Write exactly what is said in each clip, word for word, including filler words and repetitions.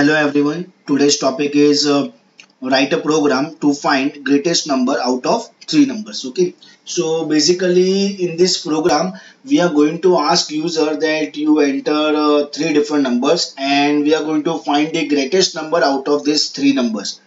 Hello everyone, today's topic is uh, write a program to find greatest number out of three numbers. Okay, so basically in this program we are going to ask user that you enter uh, three different numbers and we are going to find the greatest number out of these three numbers.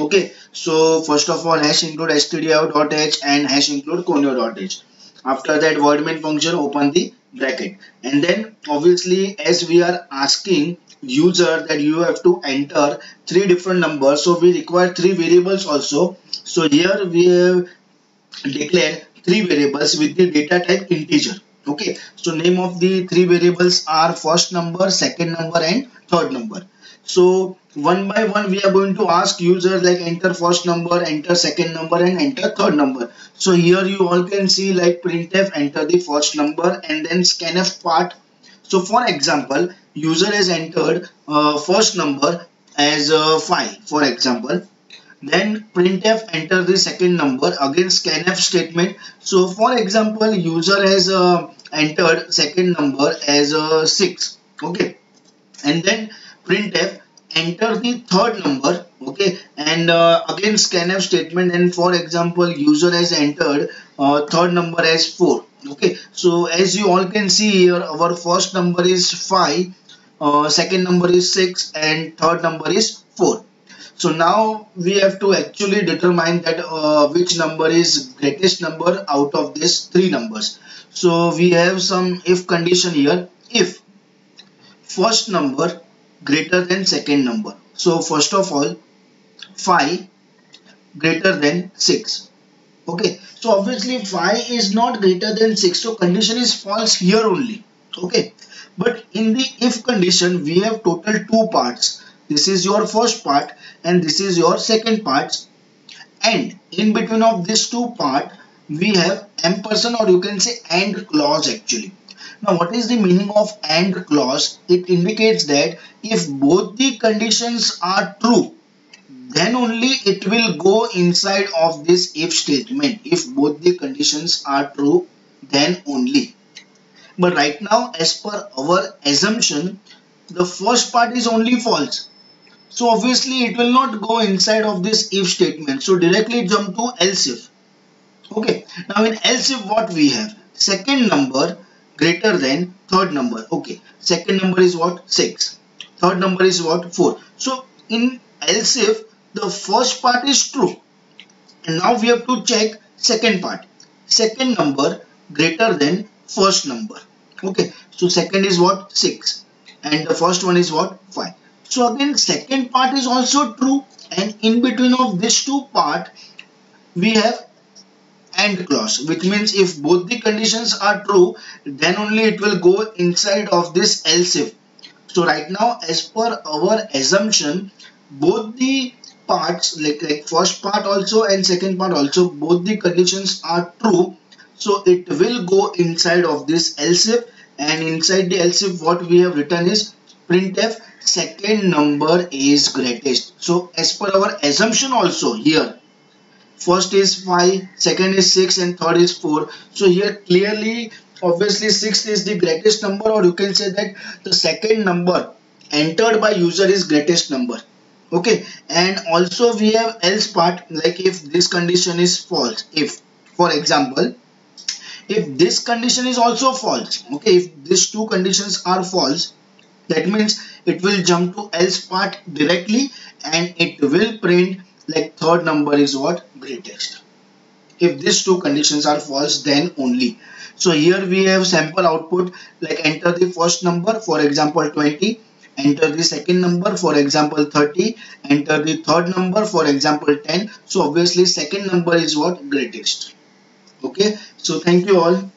Okay, so first of all hash include stdio.h and hash include conio.h. After that void main function, open the bracket, and then obviously as we are asking user that you have to enter three different numbers, so we require three variables also. So here we have declared three variables with the data type integer. Okay, so name of the three variables are first number, second number and third number. So one by one we are going to ask user like enter first number, enter second number and enter third number. So here you all can see like printf enter the first number and then scanf part. So for example user has entered uh, first number as uh, five for example, then printf enter the second number, again scanf statement. So for example user has uh, entered second number as uh, six. Okay, and then printf enter the third number. Okay, and uh, again scanf statement, and for example user has entered uh, third number as four. Okay, so as you all can see here our first number is five, uh, second number is six and third number is four. So now we have to actually determine that uh, which number is greatest number out of these three numbers. So we have some if condition here, if first number greater than second number. So first of all five greater than six. Okay, so obviously five is not greater than six, so condition is false here only. Okay, but in the if condition we have total two parts. This is your first part and this is your second part, and in between of these two part we have ampersand, or you can say and clause actually. Now what is the meaning of and clause? It indicates that if both the conditions are true, then only it will go inside of this if statement. If both the conditions are true, then only. But right now as per our assumption the first part is only false, so obviously it will not go inside of this if statement. So directly jump to else if. Okay, now in else if what we have? Second number greater than third number. Okay, second number is what? six. Third number is what? four. So in else if the first part is true, and now we have to check second part. Second number greater than first number. Okay, so second is what? six and the first one is what? five. So again second part is also true, and in between of these two part we have and clause, which means if both the conditions are true then only it will go inside of this else if. So right now as per our assumption both the parts like, like first part also and second part also, both the conditions are true, so it will go inside of this else if. And inside the else if what we have written is printf second number is greatest. So as per our assumption also here first is five, second is six and third is four. So here clearly obviously six is the greatest number, or you can say that the second number entered by user is greatest number. Okay, and also we have else part, like if this condition is false, if for example if this condition is also false. Okay, if these two conditions are false, that means it will jump to else part directly and it will print like third number is what? Greatest. If these two conditions are false, then only. So here we have sample output, like enter the first number for example twenty, enter the second number for example thirty, enter the third number for example ten. So obviously second number is what? Greatest. Okay, so thank you all.